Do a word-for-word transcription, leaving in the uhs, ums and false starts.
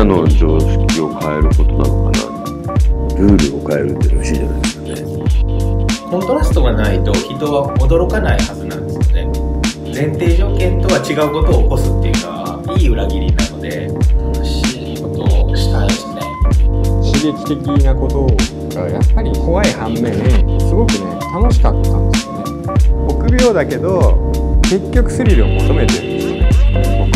なの常識を変えることなのかな。ルールを変えるってらしいじゃないですかね。コントラストがないと人は驚かないはずなんですよね。前提条件とは違うことを起こすっていうのはいい裏切りなので、楽しいことをしたいですね。刺激的なことがやっぱり怖い反面、すごくね楽しかったんですよね。臆病だけど結局スリルを求めてるんですよね。